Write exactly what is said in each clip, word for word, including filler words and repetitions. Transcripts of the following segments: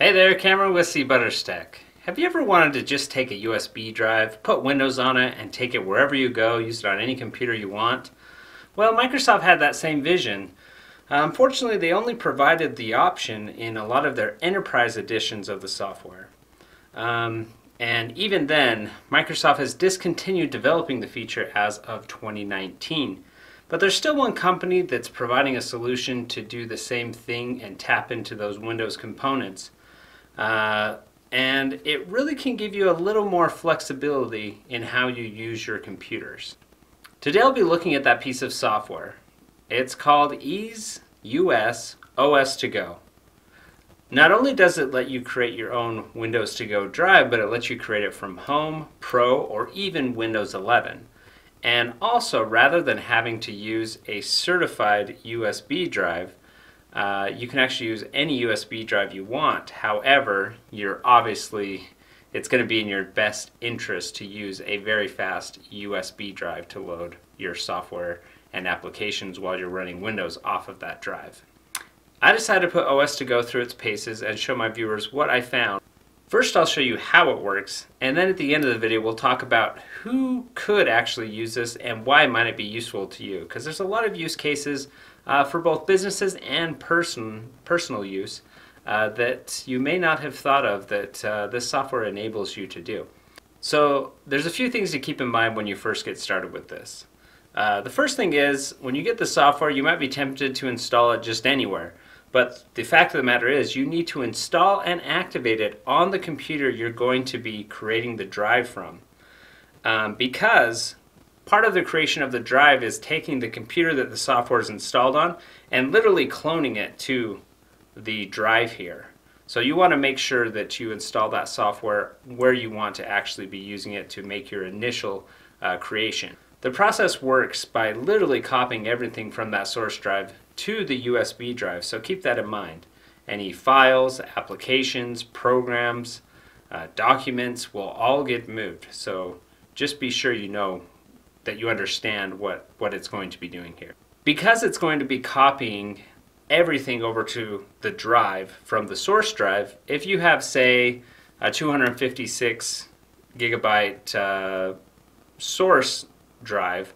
Hey there, Cameron with Cbutterstech. Have you ever wanted to just take a U S B drive, put Windows on it, and take it wherever you go, use it on any computer you want? Well, Microsoft had that same vision. Uh, unfortunately, they only provided the option in a lot of their enterprise editions of the software. Um, and even then, Microsoft has discontinued developing the feature as of twenty nineteen. But there's still one company that's providing a solution to do the same thing and tap into those Windows components. Uh, and it really can give you a little more flexibility in how you use your computers. Today I'll be looking at that piece of software. It's called EaseUS O S two Go. Not only does it let you create your own Windows to Go drive, but it lets you create it from Home, Pro, or even Windows eleven. And also, rather than having to use a certified U S B drive, Uh, you can actually use any U S B drive you want. However, you're obviously, it's going to be in your best interest to use a very fast U S B drive to load your software and applications while you're running Windows off of that drive. I decided to put O S two Go through its paces and show my viewers what I found. First, I'll show you how it works, and then at the end of the video we'll talk about who could actually use this and why might it be useful to you, because there's a lot of use cases uh, for both businesses and person, personal use uh, that you may not have thought of that uh, this software enables you to do. So there's a few things to keep in mind when you first get started with this. Uh, the first thing is, when you get the software, you might be tempted to install it just anywhere. But the fact of the matter is, you need to install and activate it on the computer you're going to be creating the drive from. Um, because part of the creation of the drive is taking the computer that the software is installed on and literally cloning it to the drive here. So you want to make sure that you install that software where you want to actually be using it to make your initial uh, creation. The process works by literally copying everything from that source drive to the U S B drive, so keep that in mind. Any files, applications, programs, uh, documents will all get moved, so just be sure you know that you understand what, what it's going to be doing here. Because it's going to be copying everything over to the drive from the source drive, if you have, say, a two hundred fifty-six gigabyte uh, source drive,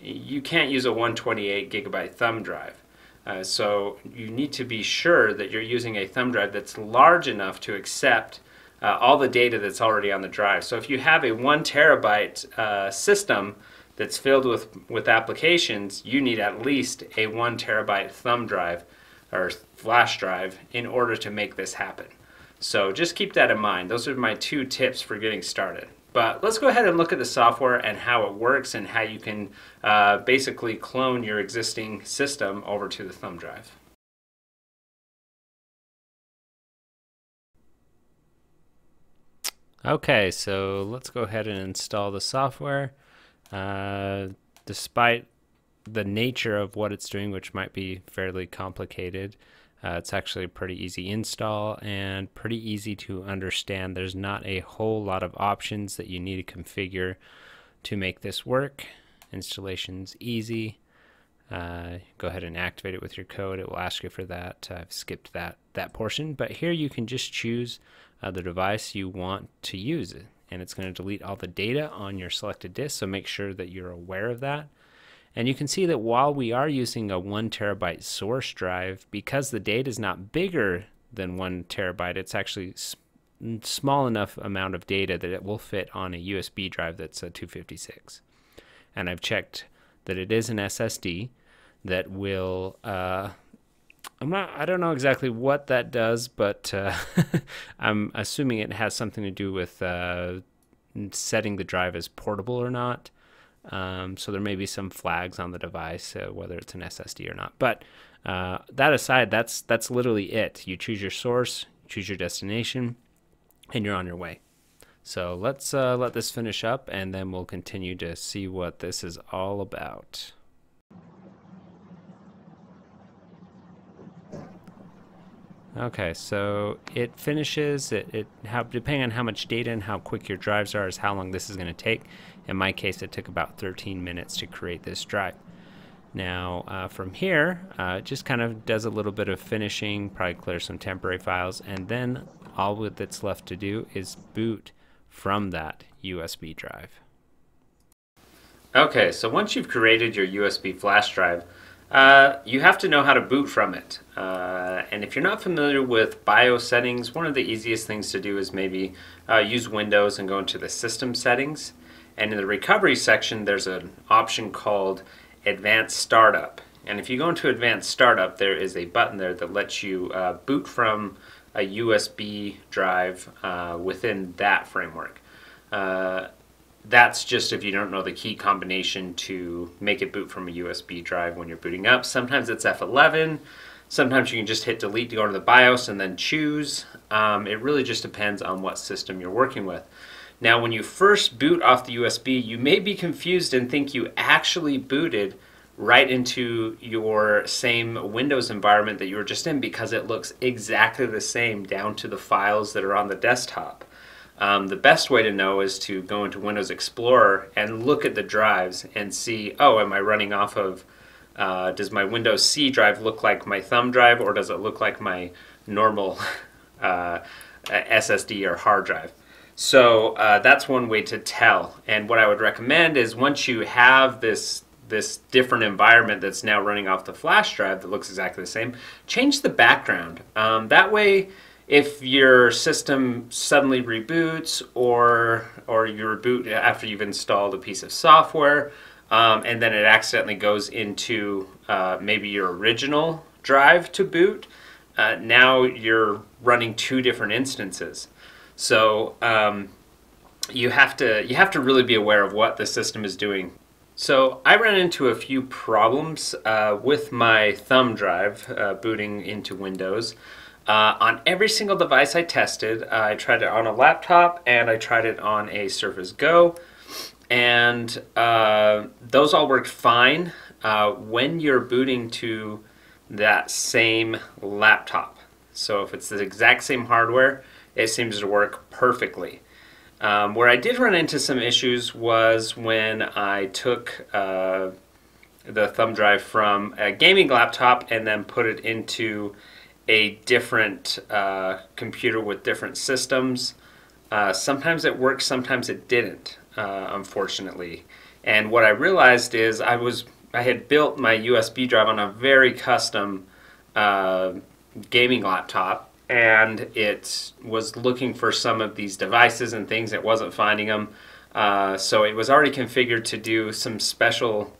you can't use a one hundred twenty-eight gigabyte thumb drive. Uh, so you need to be sure that you're using a thumb drive that's large enough to accept uh, all the data that's already on the drive. So if you have a one terabyte uh, system that's filled with, with applications, you need at least a one terabyte thumb drive or flash drive in order to make this happen. So just keep that in mind. Those are my two tips for getting started. But let's go ahead and look at the software and how it works and how you can uh, basically clone your existing system over to the thumb drive. Okay, so let's go ahead and install the software. Uh, despite the nature of what it's doing, which might be fairly complicated, Uh, it's actually a pretty easy install and pretty easy to understand. There's not a whole lot of options that you need to configure to make this work. Installation's easy. Uh, go ahead and activate it with your code. It will ask you for that. I've skipped that, that portion, but here you can just choose uh, the device you want to use, and it's going to delete all the data on your selected disk, so make sure that you're aware of that. And you can see that while we are using a one terabyte source drive, because the data is not bigger than one terabyte, it's actually small enough amount of data that it will fit on a U S B drive that's a two fifty-six. And I've checked that it is an S S D that will, uh, I'm not, I don't know exactly what that does, but uh, I'm assuming it has something to do with uh, setting the drive as portable or not. Um, so there may be some flags on the device, uh, whether it's an S S D or not. But uh, that aside, that's that's literally it. You choose your source, choose your destination, and you're on your way. So let's uh, let this finish up, and then we'll continue to see what this is all about. Okay, so it finishes, it, it how, depending on how much data and how quick your drives are is how long this is going to take. In my case, it took about thirteen minutes to create this drive. Now uh, from here, uh, just kind of does a little bit of finishing, probably clear some temporary files, and then all that's left to do is boot from that U S B drive. Okay, so once you've created your U S B flash drive, uh, you have to know how to boot from it. Uh, and if you're not familiar with BIOS settings, one of the easiest things to do is maybe uh, use Windows and go into the System Settings. And in the Recovery section, there's an option called Advanced Startup, and if you go into Advanced Startup, there is a button there that lets you uh, boot from a U S B drive uh, within that framework. Uh, that's just if you don't know the key combination to make it boot from a U S B drive when you're booting up. Sometimes it's F eleven, sometimes you can just hit delete to go to the BIOS and then choose. Um, it really just depends on what system you're working with. Now, when you first boot off the U S B, you may be confused and think you actually booted right into your same Windows environment that you were just in, because it looks exactly the same down to the files that are on the desktop. Um, the best way to know is to go into Windows Explorer and look at the drives and see, oh, am I running off of, uh, does my Windows C drive look like my thumb drive, or does it look like my normal uh, S S D or hard drive? So uh, that's one way to tell. And what I would recommend is, once you have this this different environment that's now running off the flash drive that looks exactly the same, change the background. Um, that way, if your system suddenly reboots, or or you reboot after you've installed a piece of software, um, and then it accidentally goes into uh, maybe your original drive to boot, uh, now you're running two different instances. So um, you have to you have to really be aware of what the system is doing. So I ran into a few problems uh, with my thumb drive uh, booting into Windows. Uh, on every single device I tested, uh, I tried it on a laptop and I tried it on a Surface Go, and uh, those all worked fine uh, when you're booting to that same laptop. So if it's the exact same hardware, it seems to work perfectly. Um, where I did run into some issues was when I took uh, the thumb drive from a gaming laptop and then put it into a different uh, computer with different systems. Uh, sometimes it worked, sometimes it didn't, uh, unfortunately. And what I realized is I was I had built my U S B drive on a very custom uh, gaming laptop, and it was looking for some of these devices and things. It wasn't finding them. Uh, so it was already configured to do some special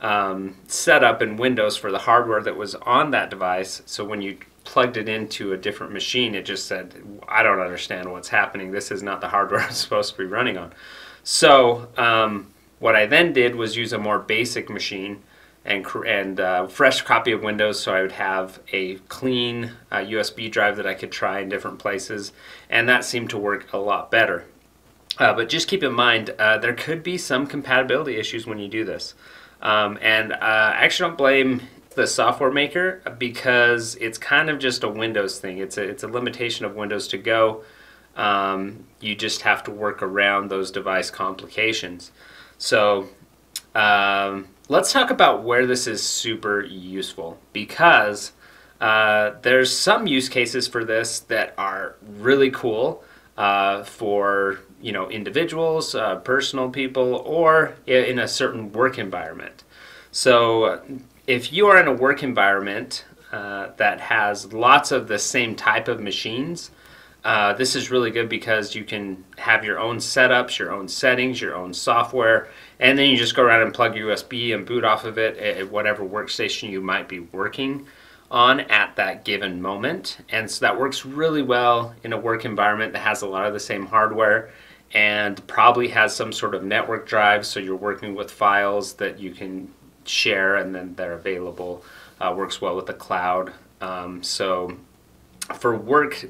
um, setup in Windows for the hardware that was on that device. So when you plugged it into a different machine, it just said, I don't understand what's happening. This is not the hardware I'm supposed to be running on. So um, what I then did was use a more basic machine and, and uh, fresh copy of Windows, so I would have a clean uh, U S B drive that I could try in different places, and that seemed to work a lot better. Uh, but just keep in mind, uh, there could be some compatibility issues when you do this. Um, and uh, I actually don't blame the software maker, because it's kind of just a Windows thing. It's a, it's a limitation of Windows to Go. Um, you just have to work around those device complications. So um, let's talk about where this is super useful, because uh, there's some use cases for this that are really cool uh, for, you know, individuals, uh, personal people, or in a certain work environment. So if you are in a work environment uh, that has lots of the same type of machines, uh, this is really good, because you can have your own setups, your own settings, your own software, and then you just go around and plug your U S B and boot off of it at whatever workstation you might be working on at that given moment. And so that works really well in a work environment that has a lot of the same hardware and probably has some sort of network drive, so you're working with files that you can share and then they're available. Uh, works well with the cloud. Um, so for work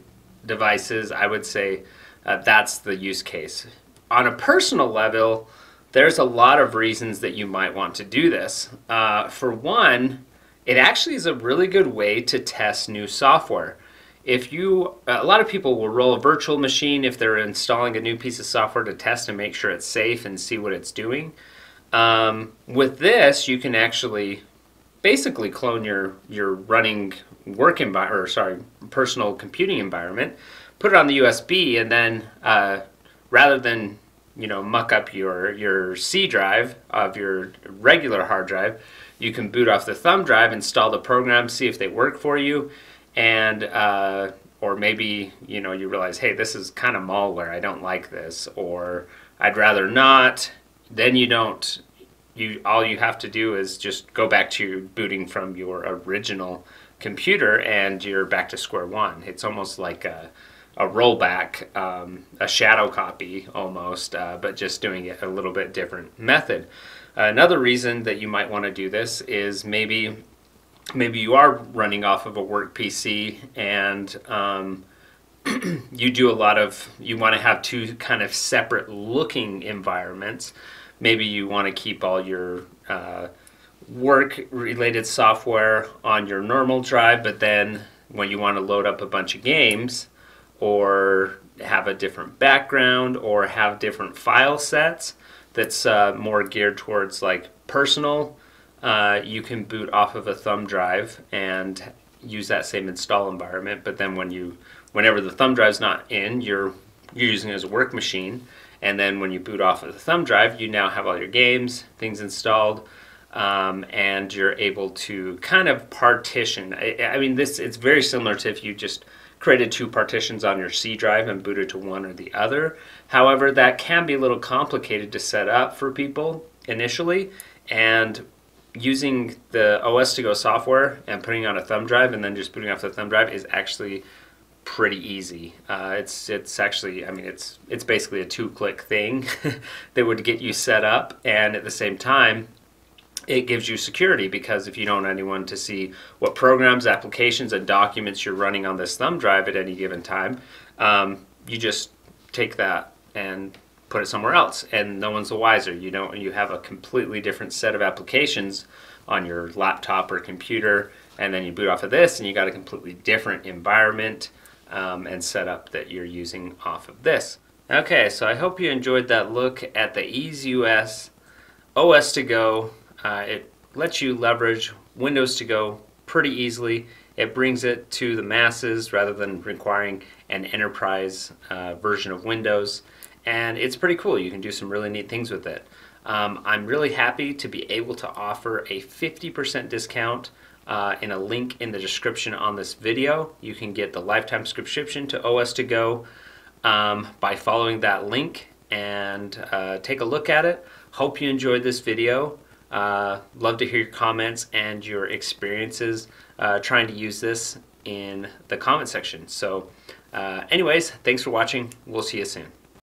devices, I would say uh, that's the use case. On a personal level, there's a lot of reasons that you might want to do this. Uh, for one, it actually is a really good way to test new software. If you, a lot of people will roll a virtual machine if they're installing a new piece of software to test and make sure it's safe and see what it's doing. Um, with this, you can actually basically clone your your running work environment, or sorry, personal computing environment, put it on the U S B, and then uh, rather than you know muck up your your C drive of your regular hard drive, you can boot off the thumb drive, install the programs, see if they work for you, and uh, or maybe you know you realize, hey, this is kind of malware. I don't like this, or I'd rather not. Then you don't. You all you have to do is just go back to booting from your original computer, and you're back to square one. It's almost like a, a rollback, um, a shadow copy almost, uh, but just doing it a little bit different method. Another reason that you might want to do this is maybe maybe you are running off of a work P C, and um, you do a lot of you want to have two kind of separate looking environments. Maybe you want to keep all your uh, work-related software on your normal drive, but then when you want to load up a bunch of games or have a different background or have different file sets that's uh, more geared towards like personal, uh, you can boot off of a thumb drive and use that same install environment, but then when you, whenever the thumb drive's not in, you're, you're using it as a work machine. And then when you boot off of the thumb drive, you now have all your games, things installed, um, and you're able to kind of partition. I, I mean, this it's very similar to if you just created two partitions on your C drive and booted to one or the other. However, that can be a little complicated to set up for people initially. And using the O S two Go software and putting on a thumb drive and then just booting off the thumb drive is actually pretty easy. Uh, it's it's actually I mean it's it's basically a two-click thing that would get you set up, and at the same time it gives you security, because if you don't want anyone to see what programs, applications, and documents you're running on this thumb drive at any given time, um, you just take that and put it somewhere else, and no one's the wiser. You don't you have a completely different set of applications on your laptop or computer, and then you boot off of this, and you got a completely different environment. Um, and setup that you're using off of this. Okay, so I hope you enjoyed that look at the EaseUS O S two Go. Uh, it lets you leverage Windows to Go pretty easily. It brings it to the masses rather than requiring an enterprise uh, version of Windows, and it's pretty cool. You can do some really neat things with it. Um, I'm really happy to be able to offer a fifty percent discount Uh, in a link in the description on this video. You can get the lifetime subscription to O S two Go um, by following that link, and uh, take a look at it. Hope you enjoyed this video. Uh, love to hear your comments and your experiences uh, trying to use this in the comment section. So uh, anyways, thanks for watching. We'll see you soon.